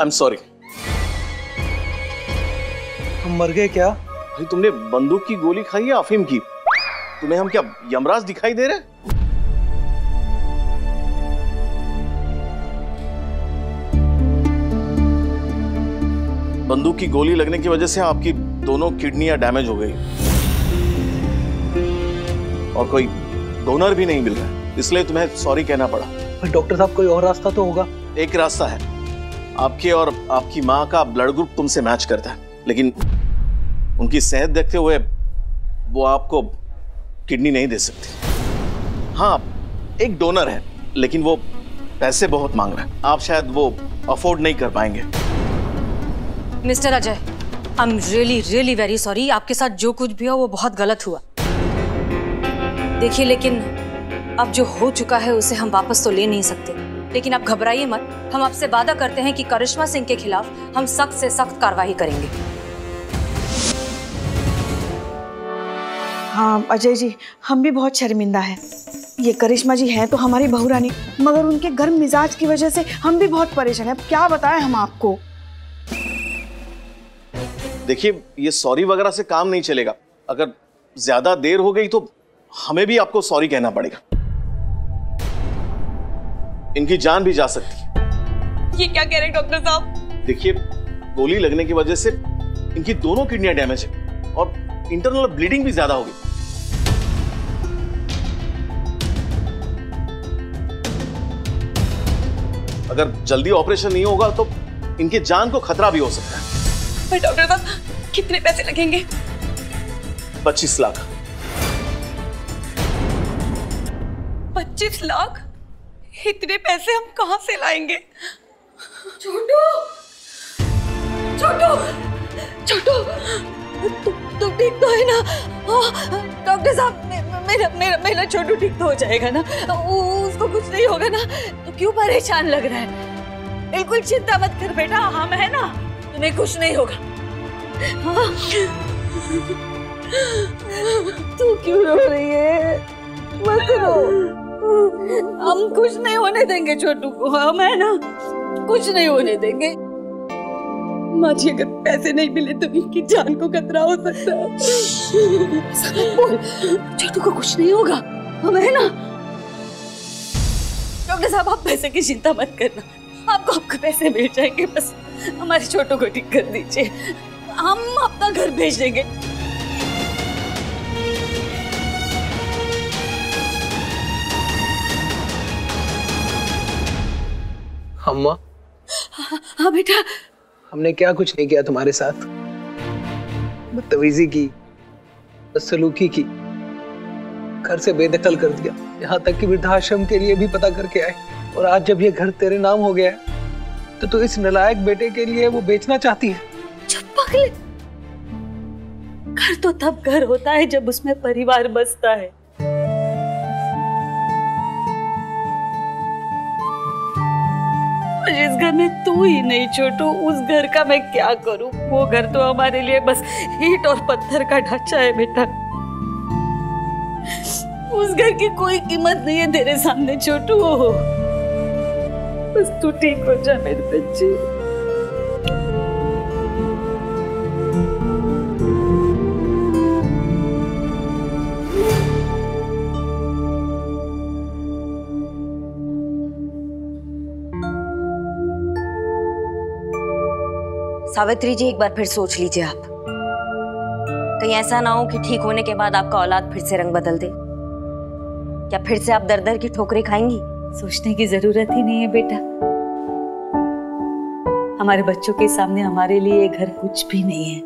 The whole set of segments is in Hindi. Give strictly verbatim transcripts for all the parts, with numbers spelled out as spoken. I am sorry. हम मर गए क्या? अरे तुमने बंदूक की गोली खाई या अफीम की? तुम्हें हम क्या यमराज दिखाई दे रहे? बंदूक की गोली लगने की वजह से आपकी दोनों किडनियां डैमेज हो गई और कोई डोनर भी नहीं मिल रहा, इसलिए तुम्हें सॉरी कहना पड़ा। पर डॉक्टर साहब कोई और रास्ता तो होगा? एक रास्ता है, आपके और आपकी माँ का ब्लड ग्रुप तुमसे मैच करता है, लेकिन उनकी सेहत देखते हुए वो आपको किडनी नहीं दे सकती। हाँ, एक डोनर है लेकिन वो पैसे बहुत मांग रहा है, आप शायद वो अफोर्ड नहीं कर पाएंगे। Mister Ajay, I am really really very sorry, आपके साथ जो कुछ भी हो वो बहुत गलत हुआ। देखिए, लेकिन अब जो हो चुका है उसे हम वापस तो ले नहीं सकते, लेकिन आप घबराइए मत, हम आपसे वादा करते हैं कि करिश्मा सिंह के खिलाफ हम सख्त से सख्त कार्रवाई करेंगे। हाँ अजय जी, हम भी बहुत शर्मिंदा हैं। ये करिश्मा जी हैं तो हमारी बहू रानी, मगर उनके गर्म मिजाज की वजह से हम भी बहुत परेशान हैं। क्या बताएं हम आपको। देखिए, ये सॉरी वगैरह से काम नहीं चलेगा, अगर ज्यादा देर हो गई तो हमें भी आपको सॉरी कहना पड़ेगा, इनकी जान भी जा सकती है। ये क्या कह रहे हैं डॉक्टर साहब? देखिए, गोली लगने की वजह से इनकी दोनों किडनियां डैमेज है और इंटरनल ब्लीडिंग भी ज्यादा होगी। अगर जल्दी ऑपरेशन नहीं होगा तो इनकी जान को खतरा भी हो सकता है। पर डॉक्टर साहब कितने पैसे लगेंगे? पच्चीस लाख। पच्चीस लाख? इतने पैसे हम कहां से लाएंगे? छोटू, छोटू, छोटू, तू ठीक तो है ना? डॉक्टर साहब, मेरा मेरा मेरा छोटू ठीक तो हो जाएगा ना? उसको कुछ नहीं होगा ना? तो क्यों परेशान लग रहा है? बिल्कुल चिंता मत कर बेटा, हम है ना, तुम्हें कुछ नहीं होगा। तू क्यों रो रही है? मत रो, हम कुछ नहीं होने देंगे छोटू को, हम है ना, कुछ नहीं होने देंगे। माँ जी, अगर पैसे नहीं मिले तो इनकी जान को खतरा हो सकता है। बोल, छोटू को कुछ नहीं होगा, हम है ना। डॉक्टर साहब, आप पैसे की चिंता मत करना, आपको आपको पैसे मिल जाएंगे, बस हमारे छोटू को ठीक कर दीजिए, हम अपना घर भेज देंगे। अम्मा। हाँ, हाँ बेटा, हमने क्या कुछ नहीं किया तुम्हारे साथ, बदतमीजी की, बदसलूकी की, घर से बेदखल कर दिया, यहाँ तक कि वृद्धाश्रम के लिए भी पता करके आए, और आज जब ये घर तेरे नाम हो गया है तो तू इस नलायक बेटे के लिए वो बेचना चाहती है। चुप पकड़, घर तो तब घर होता है जब उसमें परिवार बसता है। जिस घर में तू ही नहीं छोटू, उस घर का मैं क्या करूं? वो घर तो हमारे लिए बस ईंट और पत्थर का ढांचा है बेटा, उस घर की कोई कीमत नहीं है तेरे सामने छोटू। बस तू ठीक हो जा मेरे बच्चे। सावित्री जी, एक बार फिर सोच लीजिए आप, कहीं ऐसा ना हो कि ठीक होने के बाद आपका औलाद फिर से रंग बदल दे, क्या फिर से आप दर दर की ठोकरें खाएंगी? सोचने की जरूरत ही नहीं है बेटा, हमारे बच्चों के सामने हमारे लिए घर कुछ भी नहीं है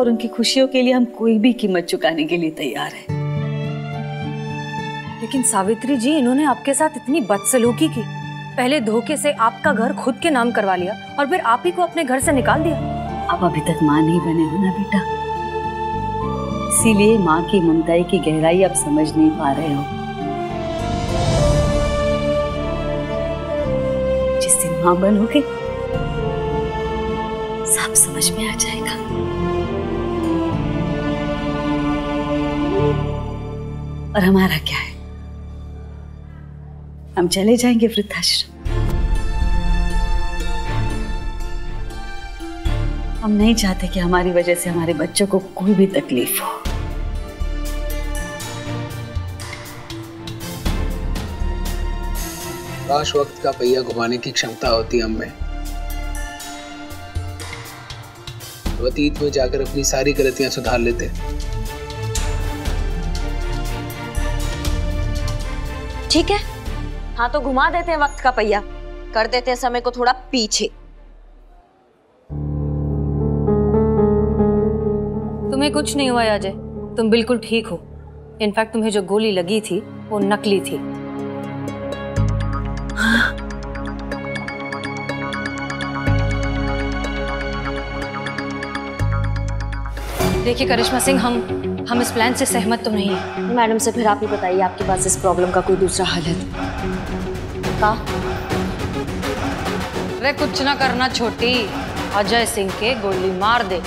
और उनकी खुशियों के लिए हम कोई भी कीमत चुकाने के लिए तैयार हैं। लेकिन सावित्री जी, इन्होंने आपके साथ इतनी बदसलूकी की, पहले धोखे से आपका घर खुद के नाम करवा लिया और फिर आप ही को अपने घर से निकाल दिया। आप अभी तक माँ नहीं बने हो ना बेटा, इसीलिए माँ की ममता की गहराई आप समझ नहीं पा रहे हो। जिस दिन माँ बनोगे सब समझ में आ जाएगा। और हमारा क्या है, हम चले जाएंगे वृद्धाश्रम। हम नहीं चाहते कि हमारी वजह से हमारे बच्चों को कोई भी तकलीफ हो। काश वक्त का पहिया घुमाने की क्षमता होती हम में। अतीत में जाकर अपनी सारी गलतियां सुधार लेते। ठीक है, हाँ तो घुमा देते हैं वक्त का पहिया, कर देते हैं समय को थोड़ा पीछे। तुम्हें कुछ नहीं हुआ अजय, तुम बिल्कुल ठीक हो। इनफैक्ट तुम्हें जो गोली लगी थी वो नकली थी। हाँ। देखिए करिश्मा सिंह, हम हम इस प्लान से सहमत तो नहीं है। मैडम से फिर आप ही बताइए, आपके पास इस प्रॉब्लम का कोई दूसरा हल है? का? अरे कुछ ना करना छोटी, अजय सिंह के गोली मार दे।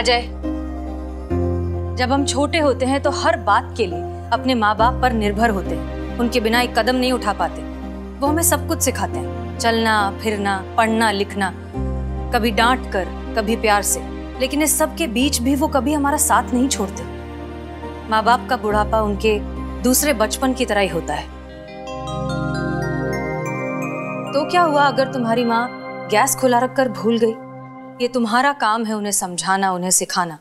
अजय, जब हम छोटे होते हैं तो हर बात के लिए अपने माँ बाप पर निर्भर होते हैं, उनके बिना एक कदम नहीं उठा पाते। वो हमें सब कुछ सिखाते हैं, चलना फिरना, पढ़ना लिखना, कभी डांट कर कभी प्यार से, लेकिन इस सब के बीच भी वो कभी हमारा साथ नहीं छोड़ते। माँ बाप का बुढ़ापा उनके दूसरे बचपन की तरह ही होता है। तो क्या हुआ अगर तुम्हारी माँ गैस खुला रखकर भूल गई? ये तुम्हारा काम है उन्हें समझाना, उन्हें सिखाना,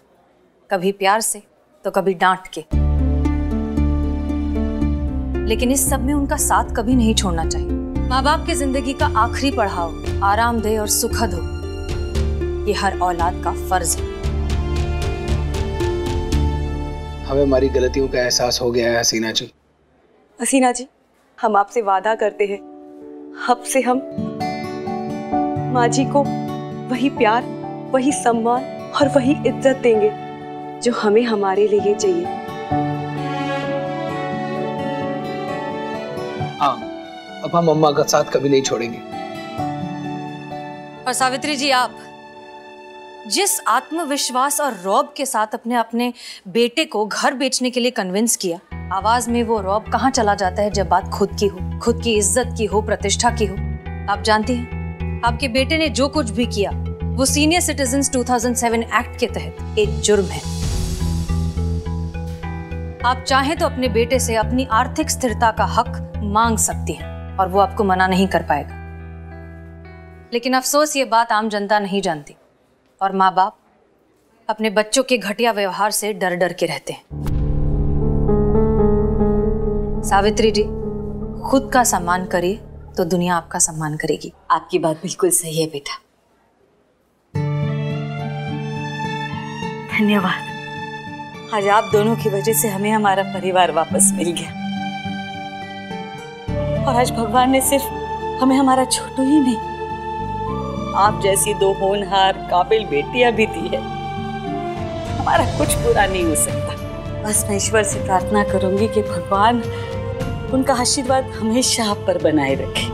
कभी प्यार से तो कभी डांट के, लेकिन इस सब में उनका साथ कभी नहीं छोड़ना चाहिए। माँ बाप की जिंदगी का आखिरी पड़ाव आरामदेह और सुखद हो, ये हर औलाद का फर्ज है। हमें हमारी गलतियों का एहसास हो गया है हसीना जी। हसीना जी, हम आपसे वादा करते हैं, अब से हम माँ जी को वही प्यार, वही सम्मान और वही इज्जत देंगे जो हमें हमारे लिए चाहिए। हाँ, अब हम मम्मा का साथ कभी नहीं छोड़ेंगे। और सावित्री जी, आप जिस आत्मविश्वास और रौब के साथ अपने अपने बेटे को घर बेचने के लिए कन्विंस किया, आवाज में वो रौब कहाँ चला जाता है जब बात खुद की हो, खुद की इज्जत की हो, प्रतिष्ठा की हो। आप जानती हैं, आपके बेटे ने जो कुछ भी किया वो सीनियर सिटीजन्स दो हज़ार सात एक्ट के तहत एक जुर्म है। आप चाहें तो अपने बेटे से अपनी आर्थिक स्थिरता का हक मांग सकती हैं और वो आपको मना नहीं कर पाएगा, लेकिन अफसोस ये बात आम जनता नहीं जानती और माँ बाप अपने बच्चों के घटिया व्यवहार से डर डर के रहते हैं। सावित्री जी, खुद का सम्मान करिए तो दुनिया आपका सम्मान करेगी। आपकी बात बिल्कुल सही है बेटा। धन्यवाद, आज आप दोनों की वजह से हमें हमारा परिवार वापस मिल गया। और आज भगवान ने सिर्फ हमें हमारा छोटू ही नहीं, आप जैसी दो होनहार काबिल बेटियां भी दी है। हमारा कुछ बुरा नहीं हो सकता। बस मैं ईश्वर से प्रार्थना करूंगी कि भगवान उनका आशीर्वाद हमेशा आप पर बनाए रखे।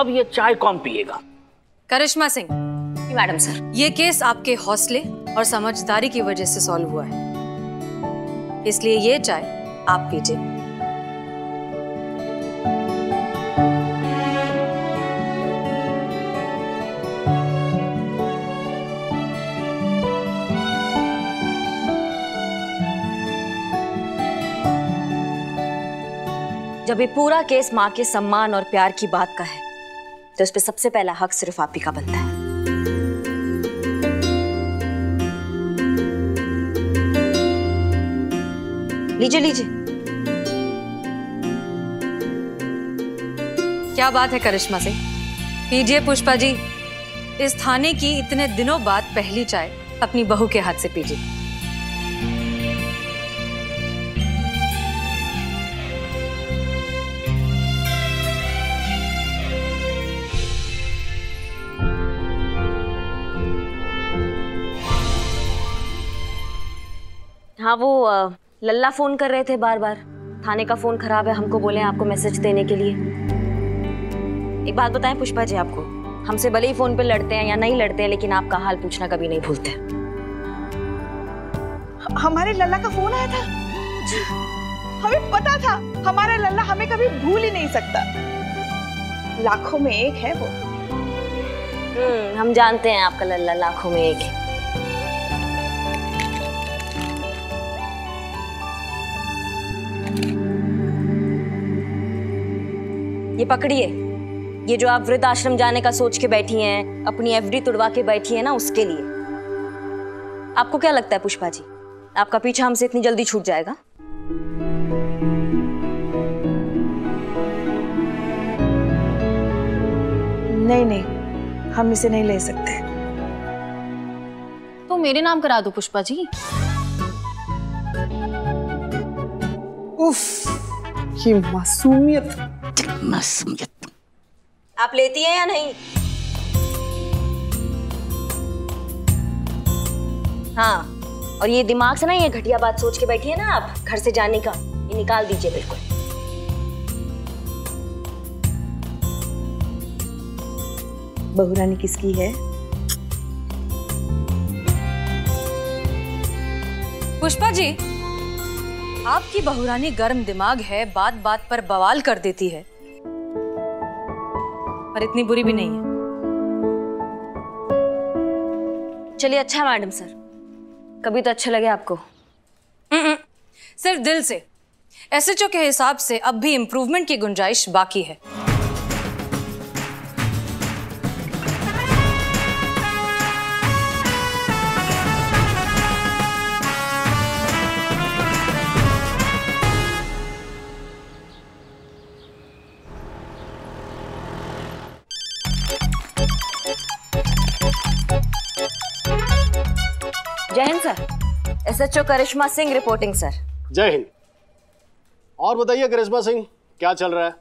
अब ये चाय कौन पिएगा? करिश्मा सिंह। मैडम सर, ये केस आपके हौसले और समझदारी की वजह से सॉल्व हुआ है, इसलिए ये चाय आप पीजिए। जब ये पूरा केस माँ के सम्मान और प्यार की बात का है तो इस पे सबसे पहला हक सिर्फ आप ही का बनता है। लीजिए लीजिए। क्या बात है करिश्मा सिंह, पीजिए पुष्पा जी। इस थाने की इतने दिनों बाद पहली चाय अपनी बहू के हाथ से पीजिए। हाँ वो लल्ला फोन कर रहे थे बार बार, थाने का फोन खराब है, हमको बोले आपको मैसेज देने के लिए। एक बात बताएं पुष्पा जी आपको, हमसे भले ही फोन पे लड़ते हैं या नहीं लड़ते हैं लेकिन आपका हाल पूछना कभी नहीं भूलते। हमारे लल्ला का फोन आया था, हमें पता था हमारा लल्ला हमें कभी भूल ही नहीं सकता, लाखों में एक है वो। हम्म, हम जानते हैं आपका लल्ला लाखों में एक है। ये पकड़िए, ये जो आप वृद्ध आश्रम जाने का सोच के बैठी हैं, अपनी एफडी तुड़वा के बैठी हैं ना, उसके लिए। आपको क्या लगता है पुष्पा जी, आपका पीछा हमसे इतनी जल्दी छूट जाएगा? नहीं नहीं, हम इसे नहीं ले सकते। तो मेरे नाम करा दो पुष्पा जी। उफ, ये मासूमियत। आप लेती हैं या नहीं? हाँ, और ये दिमाग से ना ये घटिया बात सोच के बैठी है ना आप घर से जाने का, ये निकाल दीजिए बिल्कुल। बहुरानी किसकी है? पुष्पा जी, आपकी बहुरानी गर्म दिमाग है, बात बात पर बवाल कर देती है, पर इतनी बुरी भी नहीं है। चलिए, अच्छा मैडम सर, कभी तो अच्छे लगे आपको। सिर्फ दिल से। एसएचओ के हिसाब से अब भी इम्प्रूवमेंट की गुंजाइश बाकी है। SHO Karishma Singh reporting sir. जय हिंद। और बताइए करिश्मा सिंह, क्या चल रहा है?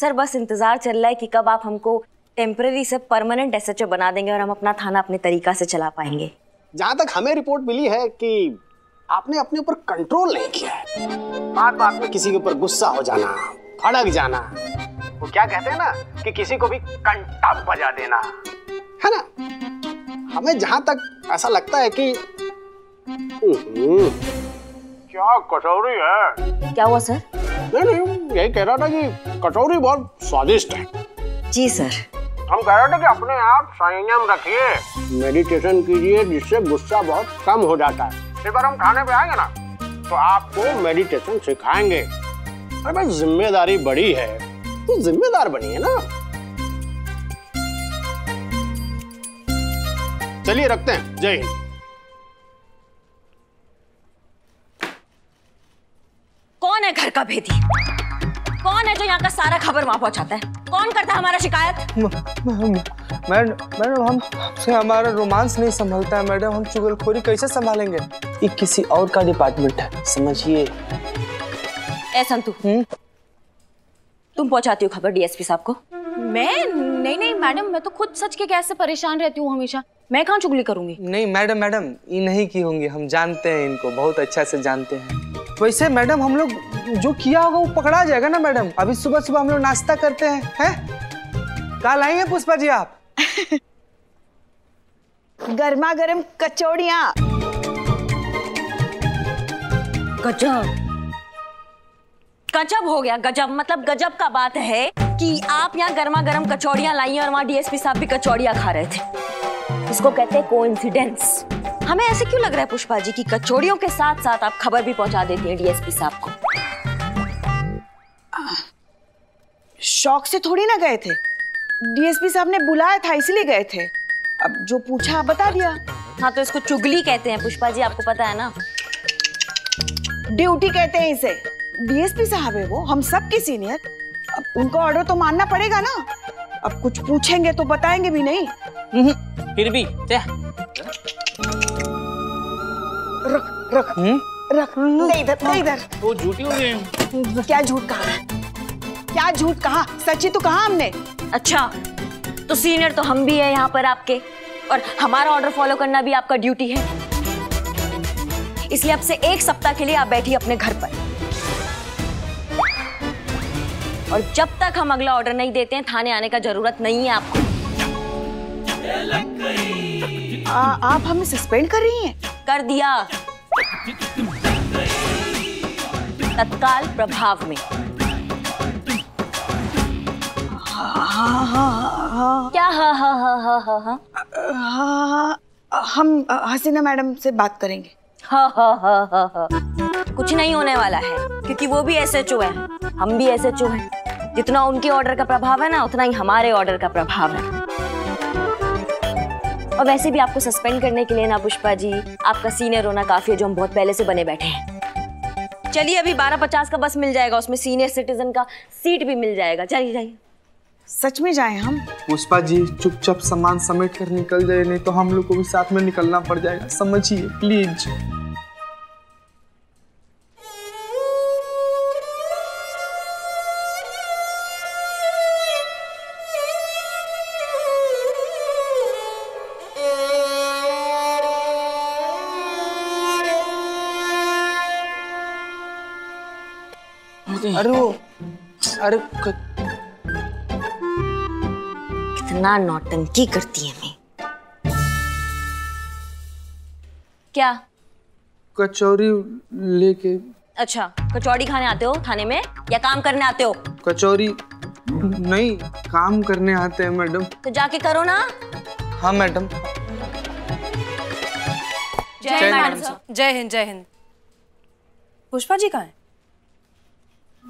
सर बस इंतजार चल रहा है कि कब आप हमको टेम्परेरी से परमानेंट एसएचओ बना देंगे और हम अपना थाना अपने तरीका से चला पाएंगे। जहाँ तक हमें रिपोर्ट मिली है कि आपने अपने ऊपर कंट्रोल नहीं किया है, बात बात में किसी के ऊपर गुस्सा हो जाना, भड़क जाना, वो क्या कहते हैं ना कि किसी को भी कंटा बजा देना, है ना? हमें जहाँ तक ऐसा लगता है कि क्या कचौरी है। क्या हुआ सर? नहीं नहीं, यही कह रहा था कि कचौरी बहुत स्वादिष्ट है। जी सर। हम कह रहे थे कि अपने आप संयम रखिए, मेडिटेशन कीजिए, जिससे गुस्सा बहुत कम हो जाता है। एक बार हम खाने पे आएंगे ना तो आपको मेडिटेशन सिखाएंगे। अरे भाई, जिम्मेदारी बड़ी है तो जिम्मेदार बनिए ना। चलिए रखते हैं, जय हिंद। कौन है घर का भेदी? कौन है जो यहाँ का सारा खबर वहाँ पहुँचाता है? कौन करता है हमारा शिकायत? मैडम मैडम हमसे हमारा रोमांस नहीं संभलता है मैडम, हम चुगलखोरी कैसे संभालेंगे? ये किसी और का डिपार्टमेंट है, समझिए। ए संतु, तुम पहुँचाती हो खबर डीएसपी साहब को? मैं नहीं नहीं मैडम, मैं तो खुद सच के कैसे परेशान रहती हूँ हमेशा, मैं कहाँ चुगली करूंगी? नहीं मैडम मैडम, ये नहीं की होंगी, हम जानते हैं इनको, बहुत अच्छा से जानते हैं। वैसे मैडम, हम लोग जो किया होगा वो पकड़ा जाएगा ना मैडम? अभी सुबह सुबह हम लोग नाश्ता करते हैं, हैं? कल आई हैं पुष्पा जी आप? गर्मा गर्म कचौड़ियाँ। गजब गजब हो गया, गजब मतलब गजब का बात है कि आप यहाँ गर्मा गर्म कचौड़ियाँ लाई हैं और वहाँ डीएसपी साहब भी कचौड़ियाँ खा रहे थे। इसको कहते हैं कोइंसिडेंस। हमें ऐसे क्यों लग रहा है पुष्पा जी कि कचौड़ियों के साथ साथ आप खबर भी पहुंचा देती हैं डीएसपी साहब को? शौक से थोड़ी ना गए थे, डीएसपी साहब ने बुलाया था इसलिए गए थे। अब जो पूछा बता दिया। हाँ तो इसको चुगली कहते हैं पुष्पा जी, आपको पता है ना, ड्यूटी कहते हैं इसे। डीएसपी साहब है वो, हम सबके सीनियर, अब उनको ऑर्डर तो मानना पड़ेगा ना। अब कुछ पूछेंगे तो बताएंगे भी नहीं। फिर भी रख रख रख इधर इधर। वो झूठी हो गई। क्या झूठ कहा? क्या झूठ कहा? सच्ची तो कहा हमने। अच्छा, तो सीनियर तो हम भी है यहाँ पर आपके, और हमारा ऑर्डर फॉलो करना भी आपका ड्यूटी है। इसलिए अब से एक सप्ताह के लिए आप बैठिए अपने घर पर, और जब तक हम अगला ऑर्डर नहीं देते हैं थाने आने का जरूरत नहीं है आपको। आ, आप हमें सस्पेंड कर रही हैं? कर दिया, तत्काल प्रभाव में। हाँ हाँ हाँ क्या हाँ हाँ हाँ हाँ हाँ हाँ हाँ हम हसीना मैडम से बात करेंगे। हाँ हाँ हाँ हाँ हाँ कुछ नहीं होने वाला है, क्योंकि वो भी एस एच ओ है, हम भी एस एच ओ हैं। जितना उनके ऑर्डर का प्रभाव है ना, उतना ही हमारे ऑर्डर का प्रभाव है। और वैसे भी आपको सस्पेंड करने के लिए ना पुष्पा जी, आपका सीनियर होना काफी है, जो हम बहुत पहले से बने बैठे हैं। चलिए, अभी बारह पचास का बस मिल जाएगा, उसमें सीनियर सिटीजन का सीट भी मिल जाएगा। चलिए जाइए। सच में जाएं हम? पुष्पा जी चुपचाप सामान समेट कर निकल जाए, नहीं तो हम लोग को भी साथ में निकलना पड़ जाएगा, समझिए प्लीज। अरे वो, अरे कितना नौटंकी करती है मैं। क्या कचौरी लेके? अच्छा, कचौड़ी खाने आते हो थाने में या काम करने आते हो? कचौरी नहीं, काम करने आते हैं मैडम। तो जाके करो ना। हाँ मैडम। जय मैडम साहब। जय हिंद। जय हिंद। पुष्पा जी कहाँ है?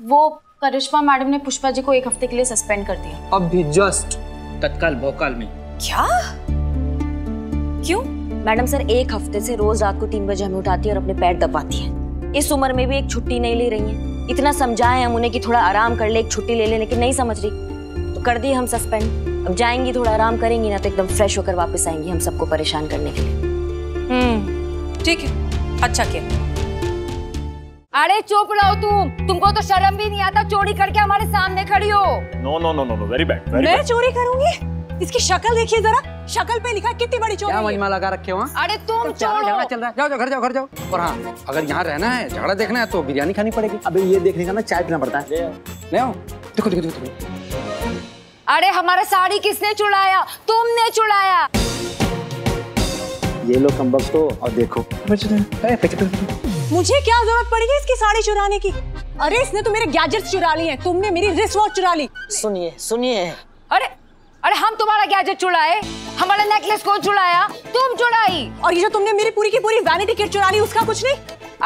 वो करिश्मा मैडम ने पुष्पा जी को एक हफ्ते के लिए सस्पेंड कर दिया। अब भी जस्ट तत्काल भोकाल में। क्या? क्यों? मैडम सर एक हफ्ते से रोज रात को तीन बजे हमें उठाती है और अपने पैर दबाती है। इस उम्र में भी एक छुट्टी नहीं ले रही है। इतना समझाए हम उन्हें कि थोड़ा आराम कर ले, एक छुट्टी ले ले, लेकिन नहीं समझ रही, तो कर दिए हम सस्पेंड। अब जाएंगी, थोड़ा आराम करेंगी ना, तो एकदम फ्रेश होकर वापस आएंगी हम सबको परेशान करने के लिए। हम्म, ठीक है, अच्छा किया। अरे चुप रहो तुम, तुमको तो शर्म भी नहीं आता, चोरी करके हमारे सामने खड़ी हो। No no no no no, very bad. मैं चोरी करूंगी? इसकी शक्ल देखिए जरा, शक्ल पे लिखा कितनी बड़ी चोरी है। क्या महिमा लगा रखे हो? अरे तुम छोड़ो, झगड़ा चल रहा है, जाओ जाओ घर जाओ घर जाओ। और हाँ, अगर यहाँ रहना है, झगड़ा देखना है, तो बिरयानी खानी पड़ेगी। अबे ये देखने का ना चाय पीना पड़ता है। ले आओ, देखो देखो देखो। अरे हमारा साड़ी किसने चुराया? तुमने चुराया। ये लो कमबख्त हो और देखो। मुझे क्या जरूरत पड़ी है इसकी साड़ी चुराने की? अरे इसने तो मेरे गैजेट्स चुरा लिए हैं, तुमने मेरी रिस्ट वॉच चुरा ली। सुनिए सुनिए, अरे अरे हम तुम्हारा गैजेट चुराए, हमारा नेकलेस कौन चुराया? तुम चुराई। और ये जो तुमने मेरी पूरी की पूरी वैनिटी किट चुरा ली, उसका कुछ नहीं?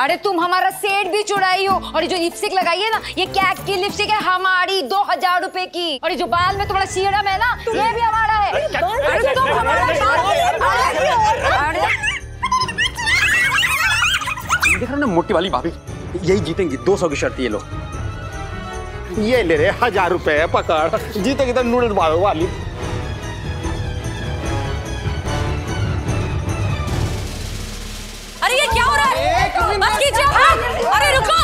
अरे तुम हमारा सेट भी चुराई हो, और ये जो लिपस्टिक लगाई है ना, ये कैक की लिपस्टिक है, हमारी दो हजार रूपए की। और ये जो बाल में तुम्हारा सीरम है ना, ये भी हमारा है। देख रहे मोटी वाली भाभी, यही जीतेंगी। दो सौ की शर्त ये लो। ये ले रहे हजार रुपए, पकड़, जीतेगी तो नूडल वाली। अरे ये क्या हो रहा है? बस कीजिए। अरे रुको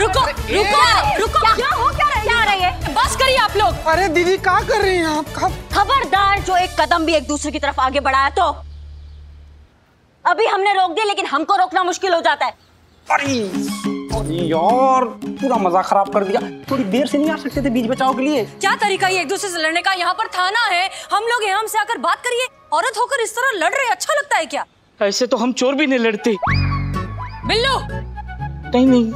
रुको रुको रुको, क्या हो क्या क्या रही है? बस करिए आप लोग। अरे दीदी क्या कर रही हैं आप? खबरदार, जो एक कदम भी एक दूसरे की तरफ आगे बढ़ाया तो। अभी हमने रोक दिया, लेकिन हमको रोकना मुश्किल हो जाता है। अरे यार, पूरा मजा खराब कर दिया। थोड़ी देर से नहीं आ सकते थे बीच बचाव के लिए? क्या तरीका ये एक दूसरे से लड़ने का? यहाँ पर थाना है, हम लोग यहाँ से आकर बात करिए। औरत होकर इस तरह लड़ रहे, अच्छा लगता है क्या? ऐसे तो हम चोर भी नहीं लड़ते। बिल्लू, कहीं नहीं।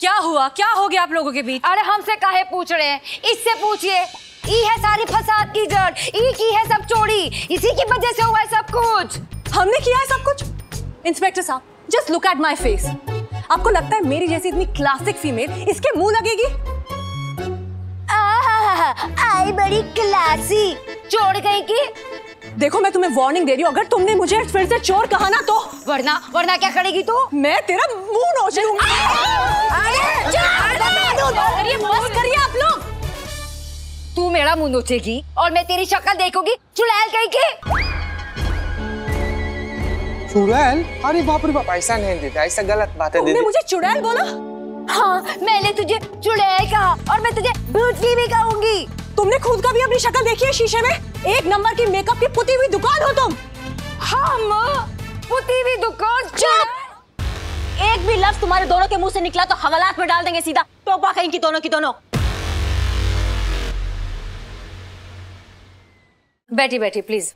क्या हुआ, क्या हो गया आप लोगों के बीच? अरे हमसे काहे पूछ रहे हैं, इससे पूछिए। ई है सारी फसाद की जड़, ई की है सब चोरी, इसी की वजह से हुआ है सब कुछ। हमने किया है सब कुछ? इंस्पेक्टर साहब, Just look at my face. आपको लगता है मेरी जैसी इतनी क्लासिक फीमेल इसके मुंह लगेगी? आई बड़ी क्लासी, चोर गई की। देखो मैं तुम्हें वार्निंग दे रही हूँ, अगर तुमने मुझे फिर से चोर कहा ना तो, वरना वरना क्या करेगी तू? तो? मैं तेरा मुंह नोच लूंगी। बस करिए आप लोग। तू मेरा मुंह नोचेगी और मैं तेरी शक्ल देखूंगी। चुड़ैल गई की। चुड़ैल? अरे बाप रे बाप, ऐसा नहीं दीदी, ऐसा गलत बात है। तुमने मुझे चुड़ैल बोला? हाँ, मैंने तुझे चुड़ैल कहा, और मैं तुझे भूतनी भी कहूंगी। तुमने खुद का भी अपनी शक्ल देखी है शीशे में? एक नंबर की मेकअप की पुती हुई दुकान हो तुम। हम पुती हुई दुकान? एक भी लफ्ज तुम्हारे दोनों के मुंह से निकला तो हवालात में डाल देंगे सीधा। टोपा कहीं की दोनों की दोनों। बैठी बैठी प्लीज।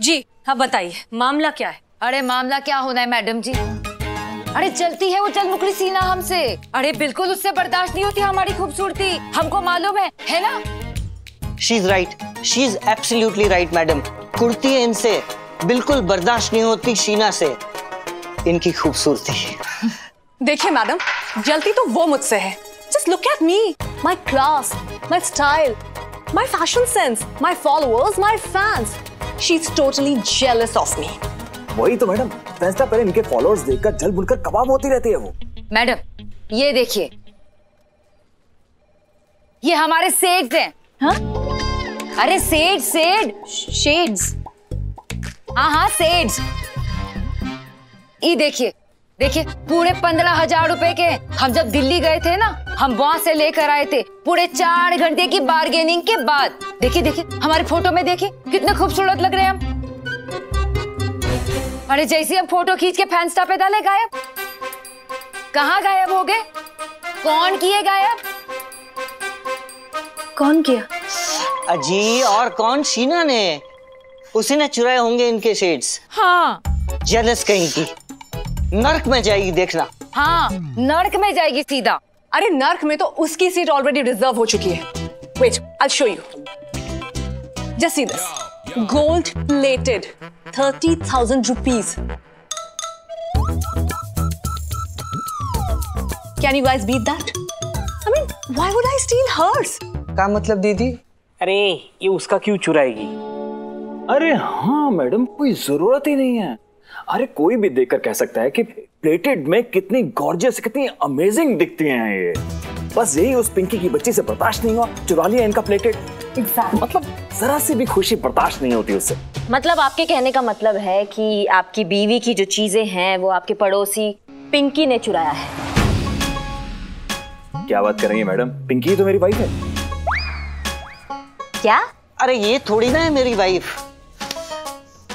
जी हाँ बताइए मामला क्या है। अरे मामला क्या होना है मैडम जी। अरे चलती है वो चल मुकली सीना हमसे। अरे बिल्कुल उससे बर्दाश्त नहीं होती हमारी खूबसूरती, हमको मालूम है, है ना। She is right, she is absolutely right madam. Kurti है इनसे, बिल्कुल बर्दाश्त नहीं होती शीना से इनकी खूबसूरती। देखिए मैडम जलती तो वो मुझसे है। Just look at me, my class, my style, my fashion sense, my followers, my fans. She is totally jealous of me. वही तो मैडम, फैसला पहले इनके फॉलोअर्स देखकर जल बुनकर कबाब होती रहती है वो। मैडम ये देखिए ये हमारे सेड्स हैं। हाँ? अरे सेड सेड शेड्स। हाँ हाँ सेड्स। ये देखिए देखिए पूरे पंद्रह हजार रुपए के। हम जब दिल्ली गए थे ना हम वहाँ से लेकर आए थे पूरे चार घंटे की बार्गेनिंग के बाद। देखिए देखिए हमारे फोटो में देखिए कितने खूबसूरत लग रहे हैं हम। अरे जैसे हम फोटो खींच के फैंस्टा पे डाले गायब। कहाँ गायब हो गए? कौन किए गायब? कौन किया? अजी और कौन, शीना ने। उसी ने चुराए होंगे इनके शेड्स। हाँ जेलस कहीं की, नर्क में जाएगी देखना। हाँ नर्क में जाएगी सीधा। अरे नर्क में तो उसकी सीट ऑलरेडी रिजर्व हो चुकी है। Wait I show you. Just see this gold plated thirty thousand rupees. Can you guys beat that? I mean, why would I steal hers? क्या मतलब दीदी? अरे ये उसका क्यों चुराएगी? अरे हाँ मैडम कोई जरूरत ही नहीं है। अरे कोई भी देखकर कह सकता है कि प्लेटेड में कितनी गॉर्जियस कितनी अमेजिंग दिखती हैं ये। बस यही उस पिंकी की बच्ची से बर्दाश्त नहीं हुआ, चुरा लिया इनका प्लेटेड। Exactly. मतलब जरा सी भी खुशी बर्दाश्त नहीं होती उससे। मतलब आपके कहने का मतलब है कि आपकी बीवी की जो चीजें हैं वो आपके पड़ोसी पिंकी ने चुराया है। क्या बात कर रही है मैडम, पिंकी तो मेरी वाइफ है। क्या? अरे ये थोड़ी ना है मेरी वाइफ,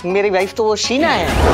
मेरी वाइफ तो वो शीना है।